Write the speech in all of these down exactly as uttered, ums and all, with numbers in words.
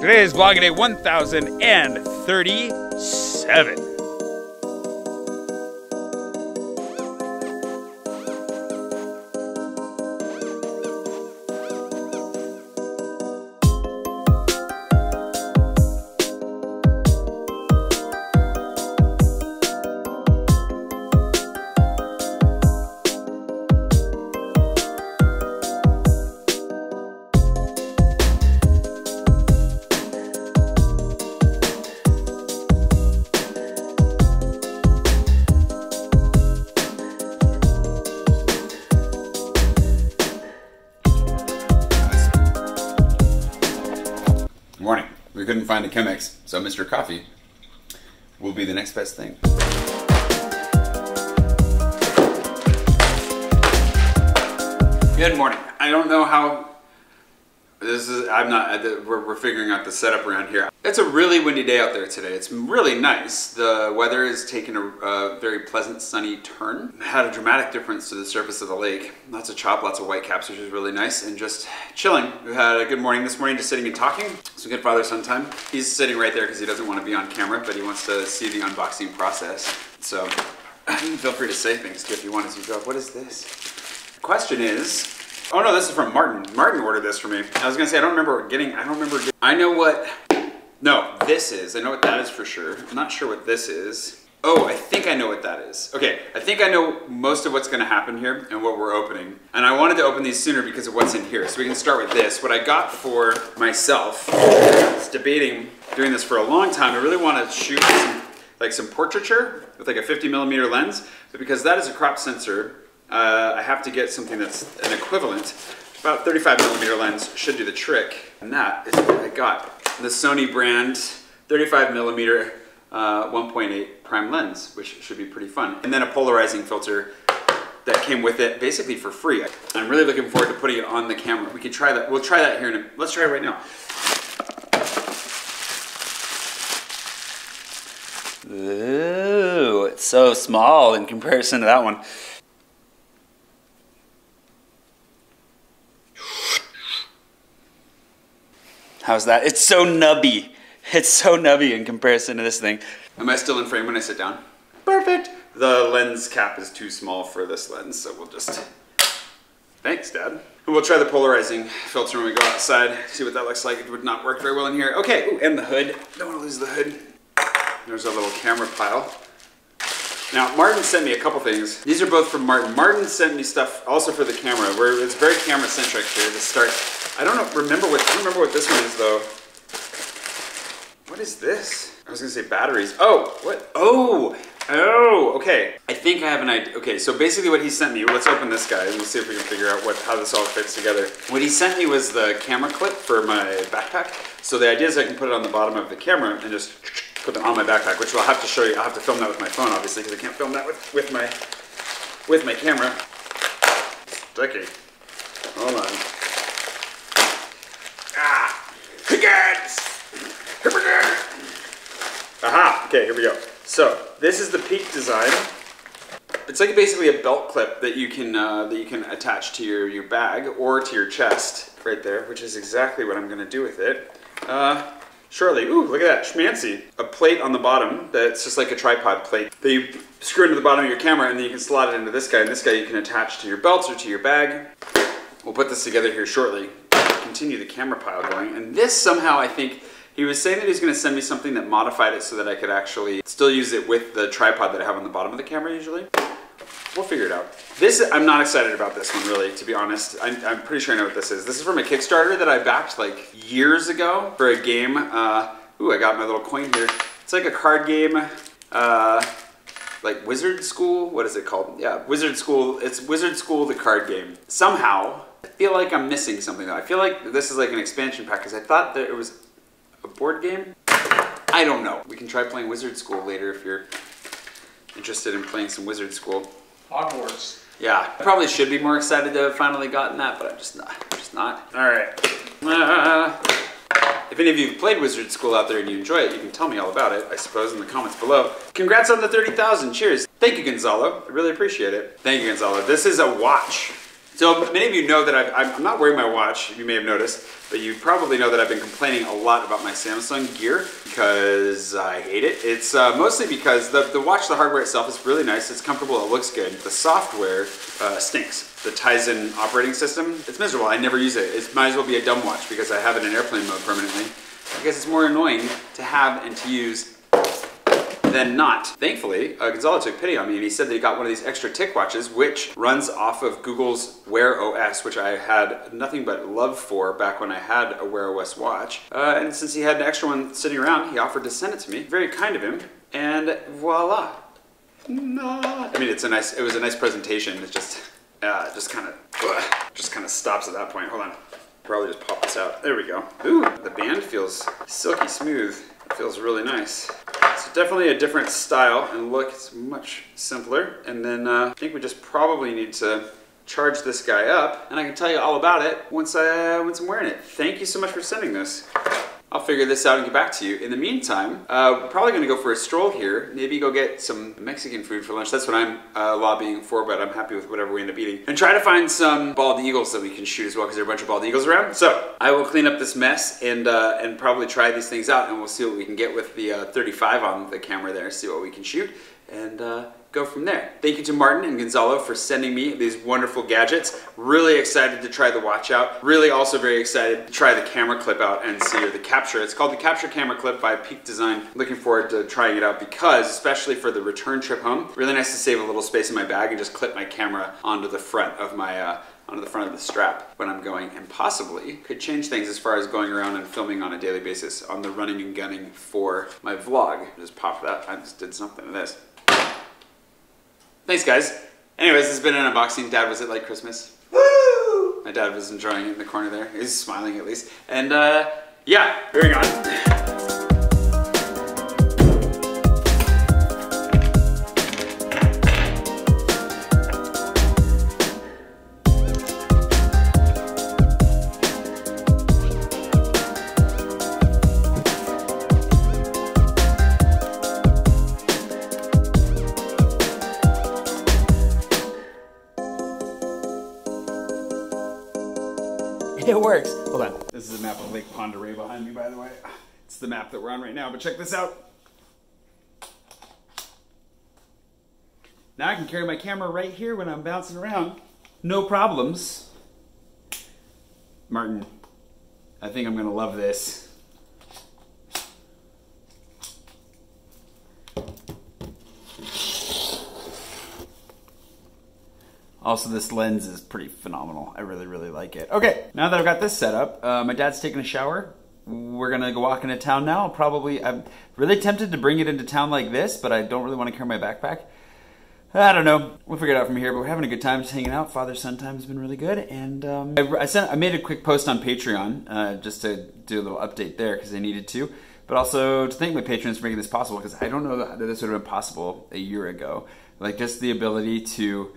Today is vlog day one thousand thirty-seven. Couldn't find a Chemex, so Mister Coffee will be the next best thing. Good morning. I don't know how this is. I'm not. We're, we're figuring out the setup around here. It's a really windy day out there today. It's really nice. The weather is taking a, a very pleasant sunny turn. It had a dramatic difference to the surface of the lake. Lots of chop, lots of white caps, which is really nice, and just chilling. We had a good morning this morning, just sitting and talking. Some good father-son time. He's sitting right there because he doesn't want to be on camera, but he wants to see the unboxing process. So feel free to say things too if you want as you go. What is this? The question is, oh no, this is from Martin. Martin ordered this for me. I was gonna say, I don't remember getting, I don't remember getting, I know what, no, this is. I know what that is for sure. I'm not sure what this is. Oh, I think I know what that is. Okay, I think I know most of what's gonna happen here and what we're opening. And I wanted to open these sooner because of what's in here. So we can start with this. What I got for myself, I was debating doing this for a long time. I really wanna shoot some, like some portraiture with like a fifty millimeter lens, but because that is a crop sensor, uh, I have to get something that's an equivalent. About thirty-five millimeter lens should do the trick. And that is what I got. The Sony brand thirty-five millimeter uh, one point eight prime lens, which should be pretty fun. And then a polarizing filter that came with it basically for free. I'm really looking forward to putting it on the camera. We can try that. We'll try that here in a, let's try it right now. Ooh, it's so small in comparison to that one. How's that? It's so nubby. It's so nubby in comparison to this thing. Am I still in frame when I sit down? Perfect. The lens cap is too small for this lens, so we'll just, thanks, Dad. And we'll try the polarizing filter when we go outside, see what that looks like. It would not work very well in here. Okay, ooh, and the hood. Don't wanna lose the hood. There's our little camera pile. Now, Martin sent me a couple things. These are both from Martin. Martin sent me stuff also for the camera, where it's very camera-centric here to start. I don't know, remember what, I don't remember what this one is though. What is this? I was gonna say batteries. Oh, what? Oh, oh, okay. I think I have an idea. Okay, so basically what he sent me, let's open this guy and we'll see if we can figure out what, how this all fits together. What he sent me was the camera clip for my backpack. So the idea is I can put it on the bottom of the camera and just put it on my backpack, which I'll have to show you. I'll have to film that with my phone, obviously, because I can't film that with, with, my, with my camera. Sticky. Hold on. Aha, okay, here we go. So this is the Peak Design. It's like basically a belt clip that you can uh, that you can attach to your, your bag or to your chest right there, which is exactly what I'm gonna do with it. Uh, shortly, ooh, look at that, schmancy. A plate on the bottom that's just like a tripod plate that you screw into the bottom of your camera and then you can slot it into this guy, and this guy you can attach to your belts or to your bag. We'll put this together here shortly. Continue the camera pile going, and this somehow, I think he was saying that he's going to send me something that modified it so that I could actually still use it with the tripod that I have on the bottom of the camera usually. We'll figure it out. This, I'm not excited about this one really, to be honest. I'm, I'm pretty sure I know what this is. This is from a Kickstarter that I backed like years ago for a game. Uh, ooh, I got my little coin here. It's like a card game, uh, like Wizard School. What is it called? Yeah, Wizard School. It's Wizard School, the card game. Somehow, I feel like I'm missing something though. I feel like this is like an expansion pack because I thought that it was a board game. I don't know. We can try playing Wizard School later if you're interested in playing some Wizard School. Hogwarts. Yeah, probably should be more excited to have finally gotten that, but I'm just not. I'm just not. All right. Uh, if any of you have played Wizard School out there and you enjoy it, you can tell me all about it, I suppose, in the comments below. Congrats on the thirty thousand. Cheers. Thank you, Gonzalo. I really appreciate it. Thank you, Gonzalo. This is a watch. So many of you know that I've, I'm not wearing my watch, you may have noticed, but you probably know that I've been complaining a lot about my Samsung gear because I hate it. It's uh, mostly because the, the watch, the hardware itself is really nice, it's comfortable, it looks good. The software uh, stinks. The Tizen operating system, it's miserable, I never use it. It might as well be a dumb watch because I have it in airplane mode permanently. I guess it's more annoying to have and to use than not. Thankfully, uh, Gonzalo took pity on me and he said that he got one of these extra tick watches which runs off of Google's Wear O S, which I had nothing but love for back when I had a Wear O S watch. Uh, and since he had an extra one sitting around, he offered to send it to me. Very kind of him. And voila. Nah. I mean, it's a nice, it was a nice presentation. It just, uh, just kind of, just kind of stops at that point. Hold on. Probably just pop this out. There we go. Ooh, the band feels silky smooth. It feels really nice. So definitely a different style and look. It's much simpler. And then uh, I think we just probably need to charge this guy up, and I can tell you all about it once I once I'm wearing it. Thank you so much for sending this. I'll figure this out and get back to you. In the meantime, uh, we're probably gonna go for a stroll here, maybe go get some Mexican food for lunch. That's what I'm uh, lobbying for, but I'm happy with whatever we end up eating. And try to find some bald eagles that we can shoot as well, because there are a bunch of bald eagles around. So I will clean up this mess and uh, and probably try these things out, and we'll see what we can get with the uh, thirty-five on the camera there, see what we can shoot, and uh, go from there. Thank you to Martin and Gonzalo for sending me these wonderful gadgets. Really excited to try the watch out. Really also very excited to try the camera clip out and see, or the capture. It's called the Capture Camera Clip by Peak Design. Looking forward to trying it out because, especially for the return trip home, really nice to save a little space in my bag and just clip my camera onto the front of my, uh, onto the front of the strap when I'm going, and possibly could change things as far as going around and filming on a daily basis on the running and gunning for my vlog. Just pop that, I just did something to this. Thanks, guys. Anyways, this has been an unboxing. Dad, was it like Christmas? Woo! My dad was enjoying it in the corner there. He's smiling at least. And uh, yeah, moving on. It works. Hold on. This is a map of Lake Pend Oreille behind me, by the way. It's the map that we're on right now, but check this out. Now I can carry my camera right here when I'm bouncing around. No problems. Martin, I think I'm gonna love this. Also, this lens is pretty phenomenal. I really, really like it. Okay, now that I've got this set up, uh, my dad's taking a shower. We're gonna go walk into town now. I'll probably, I'm really tempted to bring it into town like this, but I don't really wanna carry my backpack. I don't know, we'll figure it out from here, but we're having a good time just hanging out. Father-son time has been really good, and um, I, I, sent, I made a quick post on Patreon uh, just to do a little update there, because I needed to. But also to thank my patrons for making this possible, because I don't know that this would've been possible a year ago. Like, just the ability to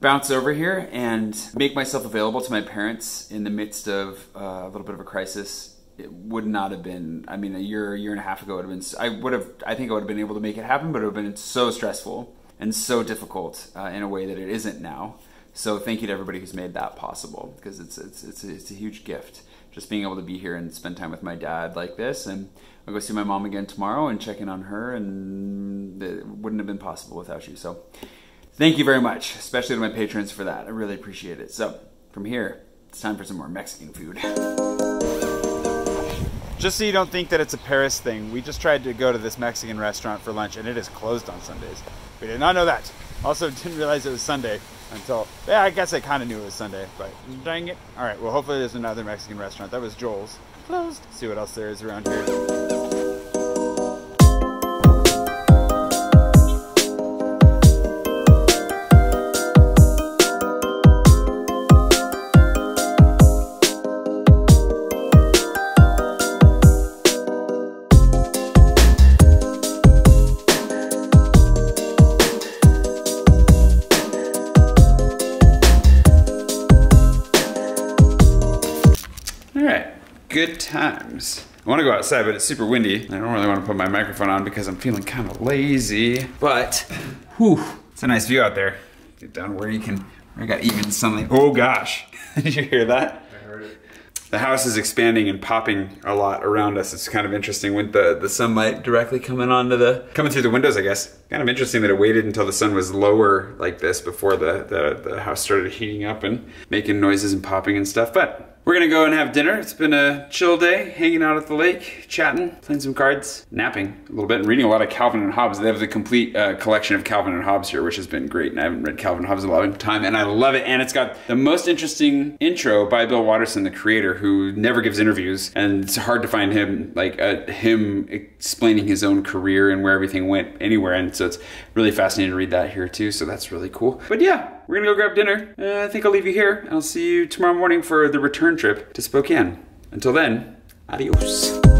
bounce over here and make myself available to my parents in the midst of uh, a little bit of a crisis. It would not have been, I mean, a year, year and a half ago, it would have been, I would have, I think I would have been able to make it happen, but it would have been so stressful and so difficult uh, in a way that it isn't now. So thank you to everybody who's made that possible, because it's, it's, it's, a, it's a huge gift. Just being able to be here and spend time with my dad like this, and I'll go see my mom again tomorrow and check in on her, and it wouldn't have been possible without you. So thank you very much, especially to my patrons for that. I really appreciate it. So from here, it's time for some more Mexican food. Just so you don't think that it's a Paris thing, we just tried to go to this Mexican restaurant for lunch and it is closed on Sundays. We did not know that. Also didn't realize it was Sunday until, yeah, I guess I kind of knew it was Sunday, but dang it. All right, well, hopefully there's another Mexican restaurant. That was Joel's. Closed. Let's see what else there is around here. Good times. I want to go outside, but it's super windy. I don't really want to put my microphone on because I'm feeling kind of lazy, but whew, it's a nice view out there. Get down where you can I got even something. Oh gosh, did you hear that? I heard it. The house is expanding and popping a lot around us. It's kind of interesting with the, the sunlight directly coming onto the, coming through the windows, I guess. Kind of interesting that it waited until the sun was lower like this before the, the, the house started heating up and making noises and popping and stuff. But we're gonna go and have dinner. It's been a chill day, hanging out at the lake, chatting, playing some cards, napping a little bit, and reading a lot of Calvin and Hobbes. They have the complete uh, collection of Calvin and Hobbes here, which has been great, and I haven't read Calvin and Hobbes in a long time, and I love it, and it's got the most interesting intro by Bill Watterson, the creator, who never gives interviews, and it's hard to find him, like, uh, him explaining his own career and where everything went anywhere, and so it's really fascinating to read that here, too, so that's really cool. But yeah, we're gonna go grab dinner. Uh, I think I'll leave you here. I'll see you tomorrow morning for the return trip to Spokane. Until then, adios.